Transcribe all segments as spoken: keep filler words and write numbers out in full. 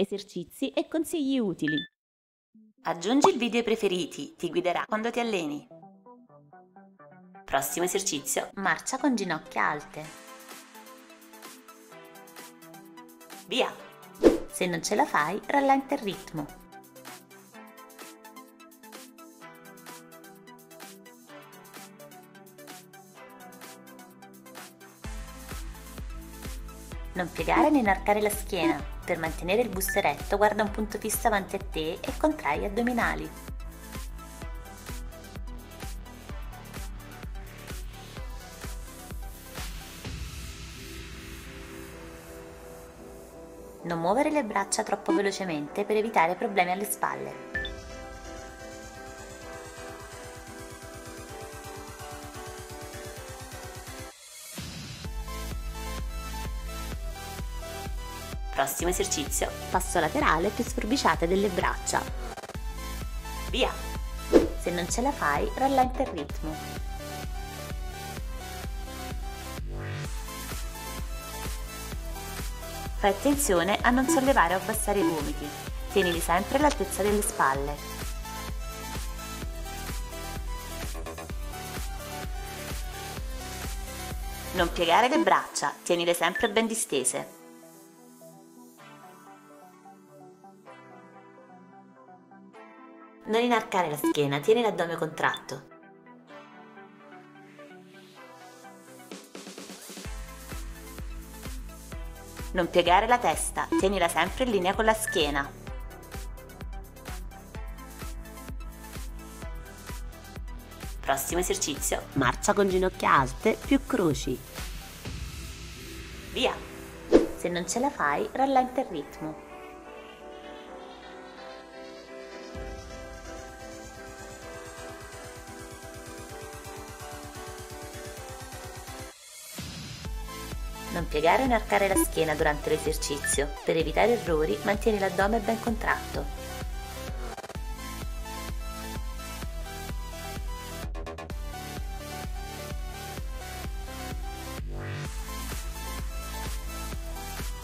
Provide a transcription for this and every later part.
esercizi e consigli utili. Aggiungi il video ai preferiti, ti guiderà quando ti alleni. Prossimo esercizio, marcia con ginocchia alte. Via! Se non ce la fai, rallenta il ritmo. Non piegare né inarcare la schiena, per mantenere il busto eretto guarda un punto fisso avanti a te e contrai gli addominali. Non muovere le braccia troppo velocemente per evitare problemi alle spalle. Prossimo esercizio, passo laterale più sforbiciata delle braccia. Via! Se non ce la fai, rallenta il ritmo. Fai attenzione a non sollevare o abbassare i gomiti, tienili sempre all'altezza delle spalle. Non piegare le braccia, tienile sempre ben distese. Non inarcare la schiena, tieni l'addome contratto. Non piegare la testa, tienila sempre in linea con la schiena. Prossimo esercizio, marcia con ginocchia alte più croci. Via! Se non ce la fai, rallenta il ritmo. Non piegare o inarcare la schiena durante l'esercizio. Per evitare errori, mantieni l'addome ben contratto.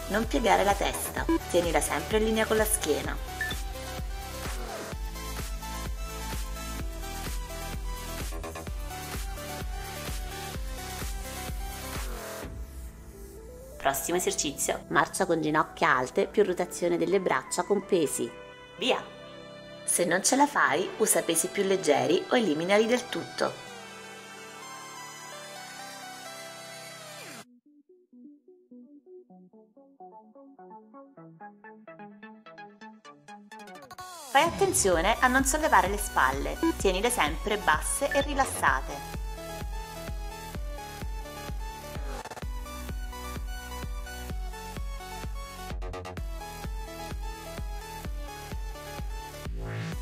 Non piegare la testa, tienila sempre in linea con la schiena. Prossimo esercizio, marcia con ginocchia alte più rotazione delle braccia con pesi. Via! Se non ce la fai, usa pesi più leggeri o eliminali del tutto. Fai attenzione a non sollevare le spalle, tienile sempre basse e rilassate.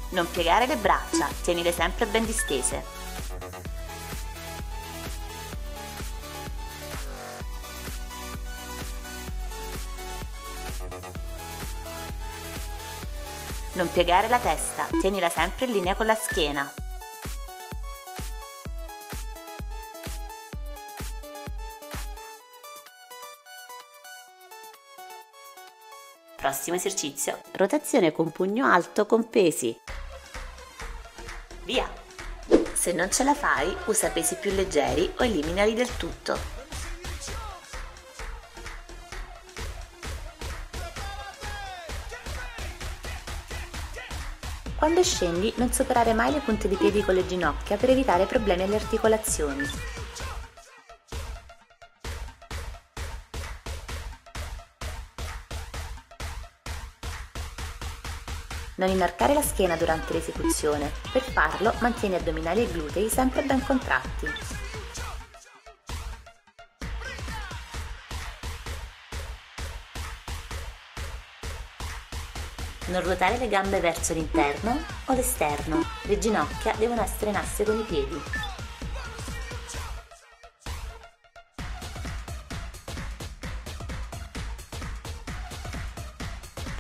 Non piegare le braccia, tienile sempre ben distese. Non piegare la testa, tienila sempre in linea con la schiena. Prossimo esercizio, rotazione con pugno alto con pesi. Via! Se non ce la fai, usa pesi più leggeri o eliminali del tutto. Quando scendi, non superare mai le punte di piedi con le ginocchia per evitare problemi alle articolazioni. Non inarcare la schiena durante l'esecuzione, per farlo mantieni addominali e glutei sempre ben contratti. Non ruotare le gambe verso l'interno o l'esterno, le ginocchia devono essere in asse con i piedi.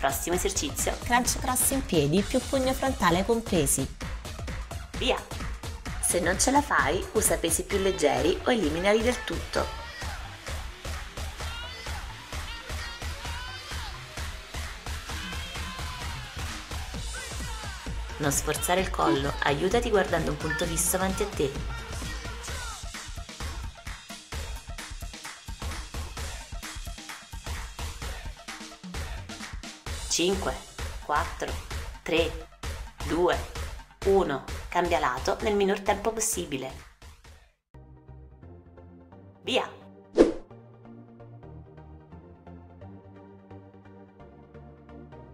Prossimo esercizio, crunch cross in piedi più pugno frontale con pesi. Via! Se non ce la fai, usa pesi più leggeri o eliminali del tutto. Non sforzare il collo, aiutati guardando un punto fisso avanti a te. cinque, quattro, tre, due, uno. Cambia lato nel minor tempo possibile. Via!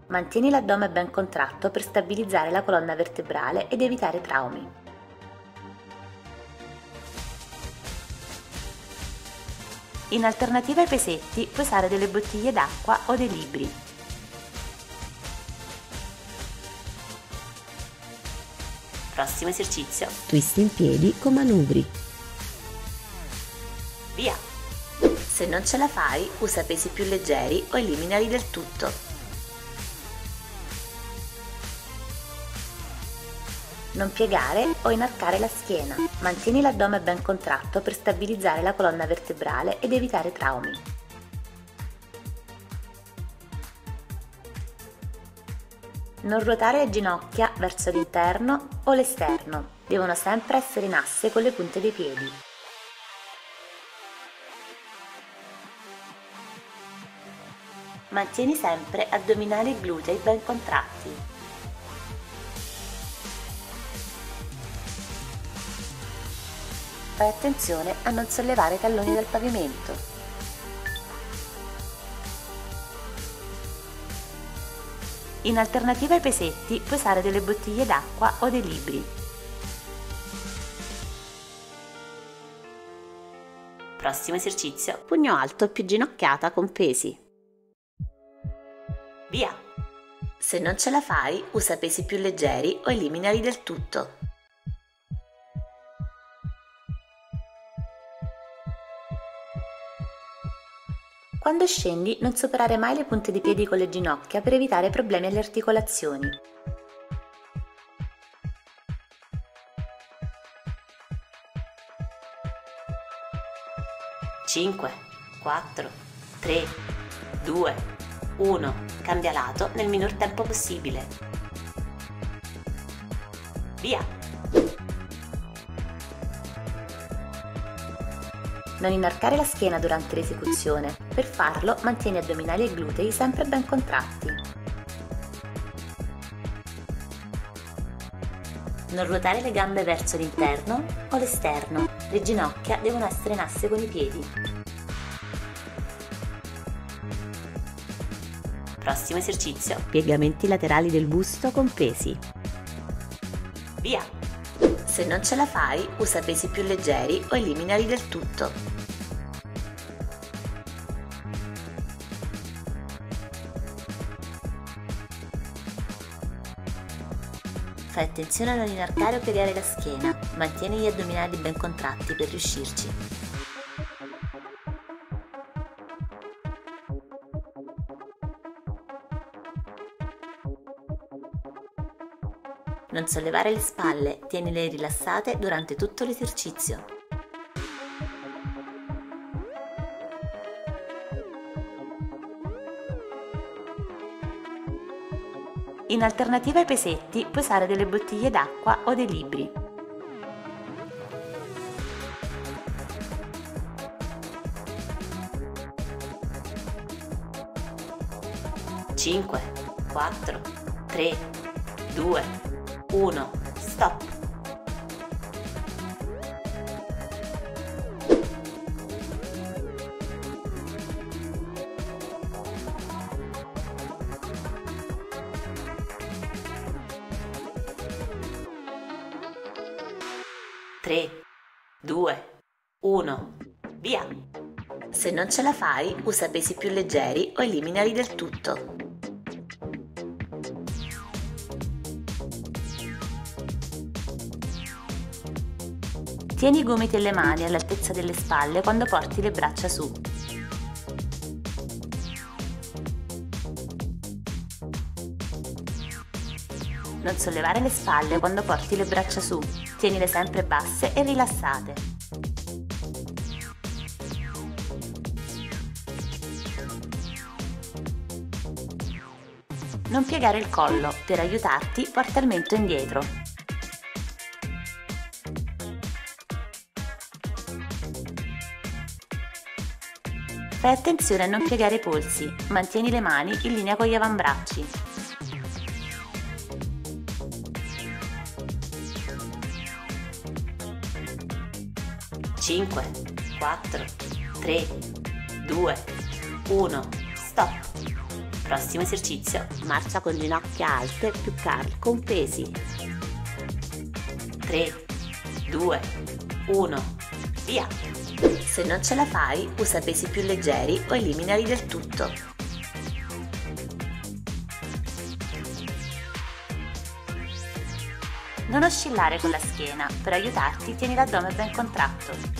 Mantieni l'addome ben contratto per stabilizzare la colonna vertebrale ed evitare traumi. In alternativa ai pesetti puoi usare delle bottiglie d'acqua o dei libri. Prossimo esercizio. Twist in piedi con manubri. Via! Se non ce la fai, usa pesi più leggeri o eliminali del tutto. Non piegare o inarcare la schiena. Mantieni l'addome ben contratto per stabilizzare la colonna vertebrale ed evitare traumi. Non ruotare le ginocchia verso l'interno o l'esterno. Devono sempre essere in asse con le punte dei piedi. Mantieni sempre addominali e glutei ben contratti. Fai attenzione a non sollevare i talloni dal pavimento. In alternativa ai pesetti puoi usare delle bottiglie d'acqua o dei libri. Prossimo esercizio. Pugno alto più ginocchiata con pesi. Via! Se non ce la fai, usa pesi più leggeri o eliminali del tutto. Quando scendi, non superare mai le punte dei piedi con le ginocchia per evitare problemi alle articolazioni. cinque, quattro, tre, due, uno. Cambia lato nel minor tempo possibile. Via! Non inarcare la schiena durante l'esecuzione, per farlo mantieni addominali e glutei sempre ben contratti. Non ruotare le gambe verso l'interno o l'esterno, le ginocchia devono essere in asse con i piedi. Prossimo esercizio. Piegamenti laterali del busto con pesi. Via! Se non ce la fai, usa pesi più leggeri o eliminali del tutto. Fai attenzione a non inarcare o piegare la schiena, mantieni gli addominali ben contratti per riuscirci. Non sollevare le spalle, tienile rilassate durante tutto l'esercizio. In alternativa ai pesetti puoi usare delle bottiglie d'acqua o dei libri. cinque, quattro, tre, due, uno. Stop! tre, due, uno. Via! Se non ce la fai, usa pesi più leggeri o eliminali del tutto. Tieni i gomiti e le mani all'altezza delle spalle quando porti le braccia su. Non sollevare le spalle quando porti le braccia su, tienile sempre basse e rilassate. Non piegare il collo, per aiutarti porta il mento indietro. Fai attenzione a non piegare i polsi, mantieni le mani in linea con gli avambracci. cinque, quattro, tre, due, uno, stop! Prossimo esercizio, marcia con ginocchia alte più curl con pesi. tre, due, uno, via! Se non ce la fai, usa pesi più leggeri o eliminali del tutto. Non oscillare con la schiena, per aiutarti tieni l'addome ben contratto.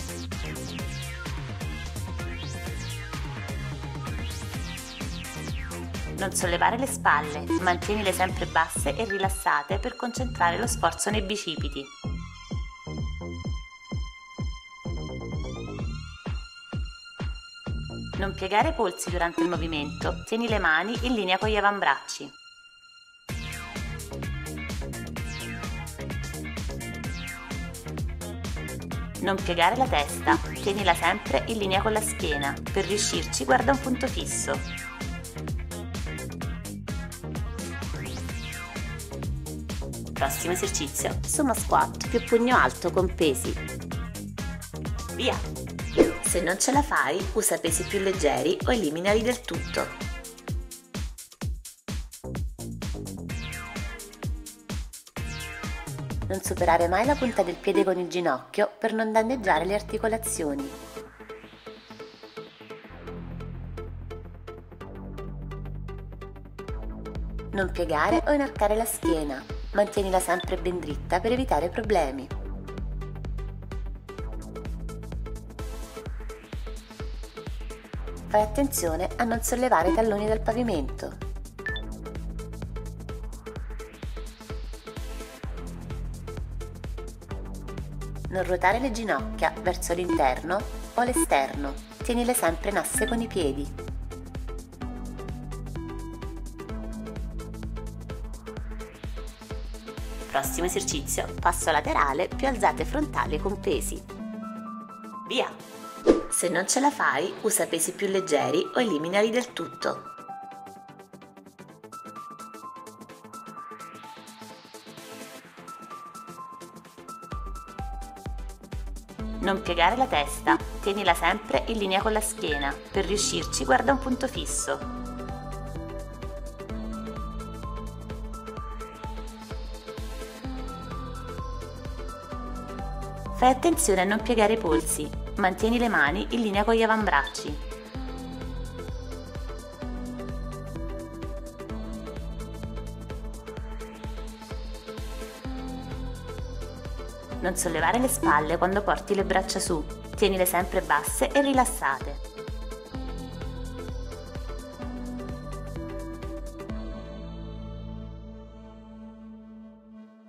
Non sollevare le spalle, mantienile sempre basse e rilassate per concentrare lo sforzo nei bicipiti. Non piegare i polsi durante il movimento, tieni le mani in linea con gli avambracci. Non piegare la testa, tienila sempre in linea con la schiena, per riuscirci guarda un punto fisso. Prossimo esercizio, sumo squat più pugno alto con pesi. Via! Se non ce la fai, usa pesi più leggeri o eliminali del tutto. Non superare mai la punta del piede con il ginocchio per non danneggiare le articolazioni. Non piegare o inarcare la schiena. Mantienila sempre ben dritta per evitare problemi. Fai attenzione a non sollevare i talloni dal pavimento. Non ruotare le ginocchia verso l'interno o l'esterno, tienile sempre in asse con i piedi. Prossimo esercizio, passo laterale più alzate frontali con pesi. Via! Se non ce la fai, usa pesi più leggeri o eliminali del tutto. Non piegare la testa, tienila sempre in linea con la schiena, per riuscirci guarda un punto fisso. Fai attenzione a non piegare i polsi, mantieni le mani in linea con gli avambracci. Non sollevare le spalle quando porti le braccia su, tienile sempre basse e rilassate.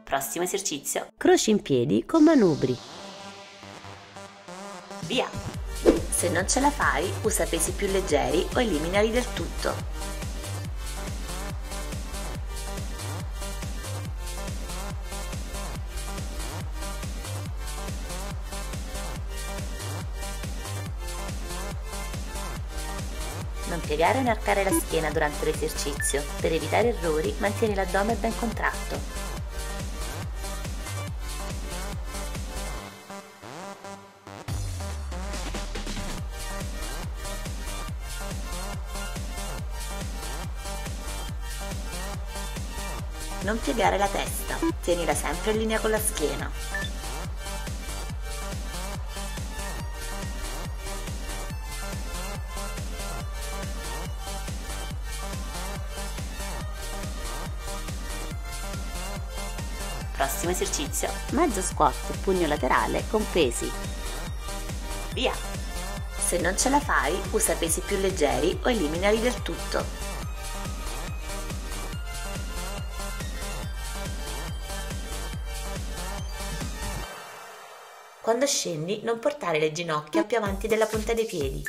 Prossimo esercizio, croci in piedi con manubri. Via! Se non ce la fai, usa pesi più leggeri o eliminali del tutto. Non piegare o inarcare la schiena durante l'esercizio. Per evitare errori, mantieni l'addome ben contratto. Non piegare la testa, tienila sempre in linea con la schiena. Prossimo esercizio, mezzo squat e pugno laterale con pesi. Via! Se non ce la fai, usa pesi più leggeri o eliminali del tutto. Quando scendi, non portare le ginocchia più avanti della punta dei piedi.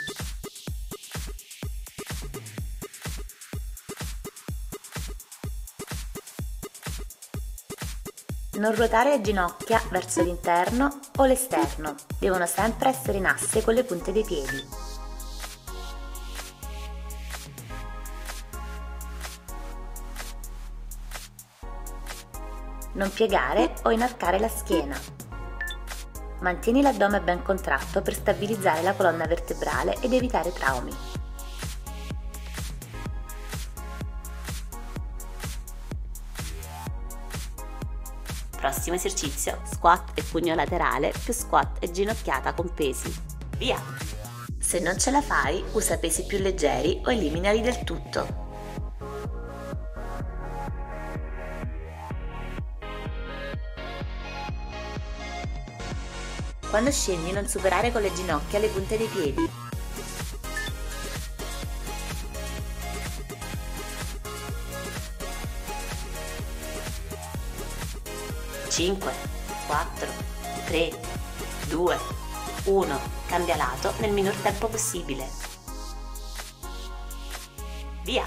Non ruotare le ginocchia verso l'interno o l'esterno, devono sempre essere in asse con le punte dei piedi. Non piegare o inarcare la schiena. Mantieni l'addome ben contratto per stabilizzare la colonna vertebrale ed evitare traumi. Prossimo esercizio, squat e pugno laterale più squat e ginocchiata con pesi. Via! Se non ce la fai, usa pesi più leggeri o eliminali del tutto. Quando scendi, non superare con le ginocchia le punte dei piedi. cinque, quattro, tre, due, uno, cambia lato nel minor tempo possibile. Via!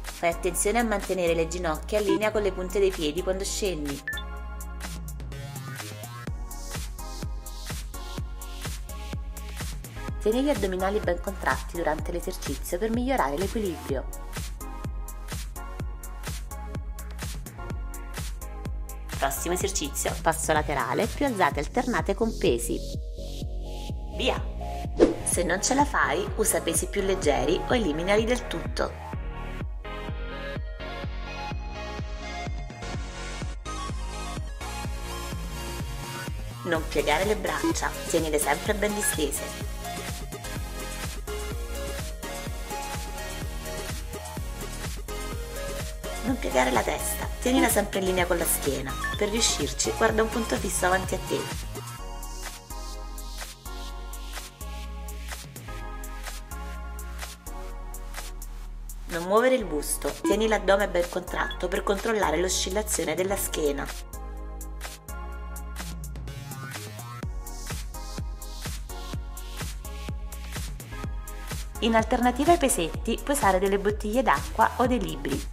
Fai attenzione a mantenere le ginocchia in linea con le punte dei piedi quando scendi. Tieni gli addominali ben contratti durante l'esercizio per migliorare l'equilibrio. Prossimo esercizio, passo laterale più alzate alternate con pesi. Via! Se non ce la fai, usa pesi più leggeri o eliminali del tutto. Non piegare le braccia, tienile sempre ben distese. Non piegare la testa. Tienila sempre in linea con la schiena. Per riuscirci, guarda un punto fisso avanti a te. Non muovere il busto. Tieni l'addome ben contratto per controllare l'oscillazione della schiena. In alternativa ai pesetti, puoi usare delle bottiglie d'acqua o dei libri.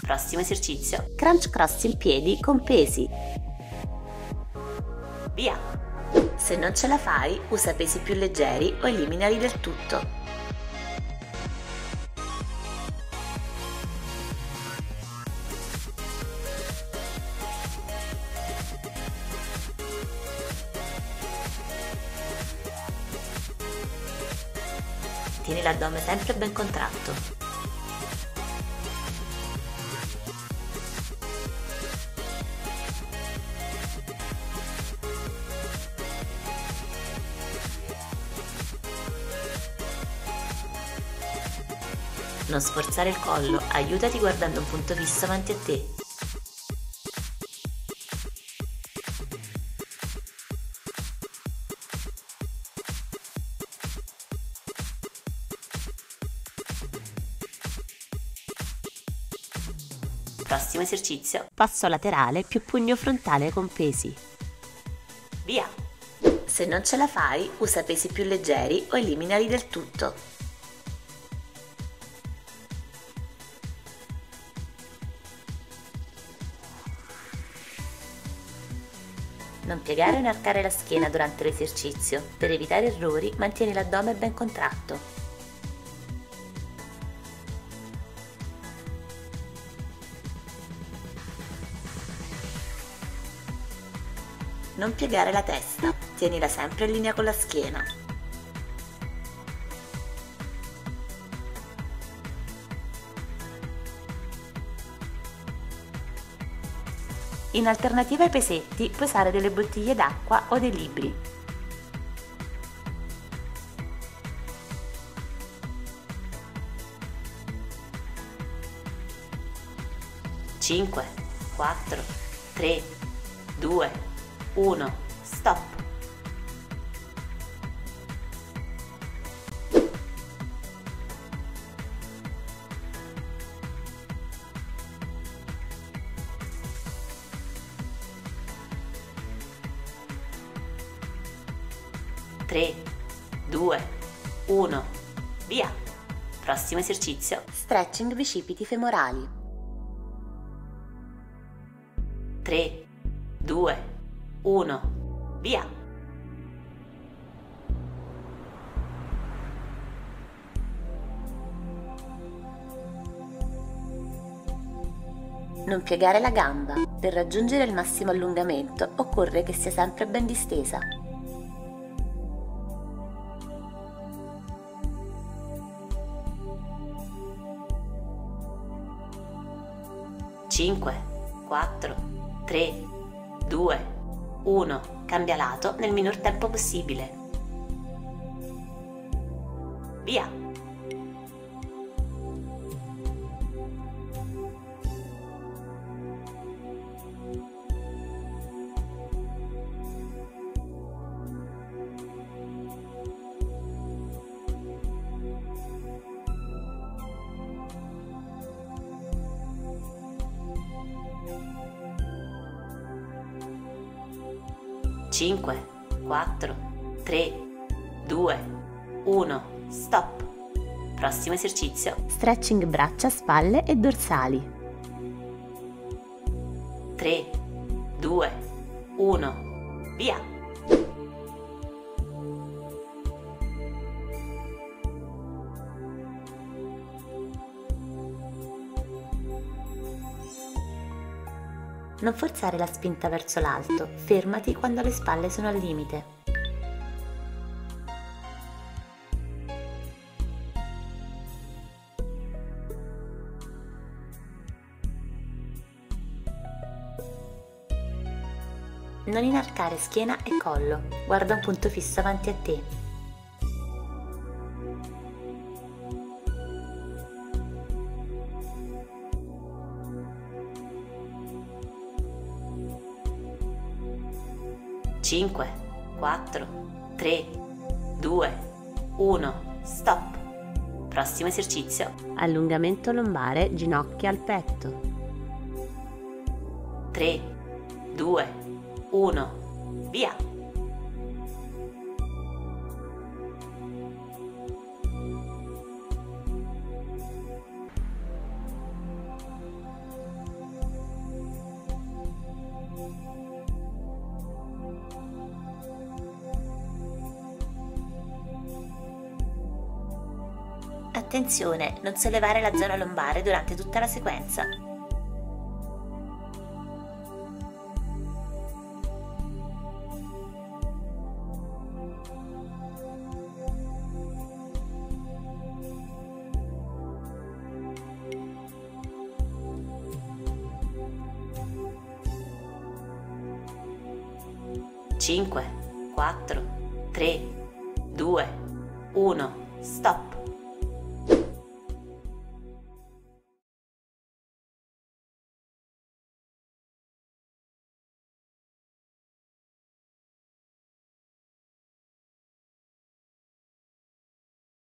Prossimo esercizio, crunch cross in piedi con pesi. Via! Se non ce la fai, usa pesi più leggeri o eliminali del tutto. Tieni l'addome sempre ben contratto. Non sforzare il collo, aiutati guardando un punto fisso avanti a te. Prossimo esercizio, passo laterale più pugno frontale con pesi. Via! Se non ce la fai, usa pesi più leggeri o eliminali del tutto. Non piegare o inarcare la schiena durante l'esercizio. Per evitare errori, mantieni l'addome ben contratto. Non piegare la testa, tienila sempre in linea con la schiena. In alternativa ai pesetti, puoi usare delle bottiglie d'acqua o dei libri. cinque, quattro, tre, due, uno, stop! tre, due, uno, via! Prossimo esercizio. Stretching bicipiti femorali. tre, due, uno, via! Non piegare la gamba. Per raggiungere il massimo allungamento occorre che sia sempre ben distesa. cinque, quattro, tre, due, uno. Cambia lato nel minor tempo possibile. Via! cinque, quattro, tre, due, uno, stop! Prossimo esercizio. Stretching braccia, spalle e dorsali. tre, due, uno, via! Non forzare la spinta verso l'alto, fermati quando le spalle sono al limite. Non inarcare schiena e collo, guarda un punto fisso avanti a te. cinque, quattro, tre, due, uno, stop! Prossimo esercizio. Allungamento lombare, ginocchia al petto. tre, due, uno, via! Attenzione, non sollevare la zona lombare durante tutta la sequenza. cinque, quattro, tre, due, uno, stop!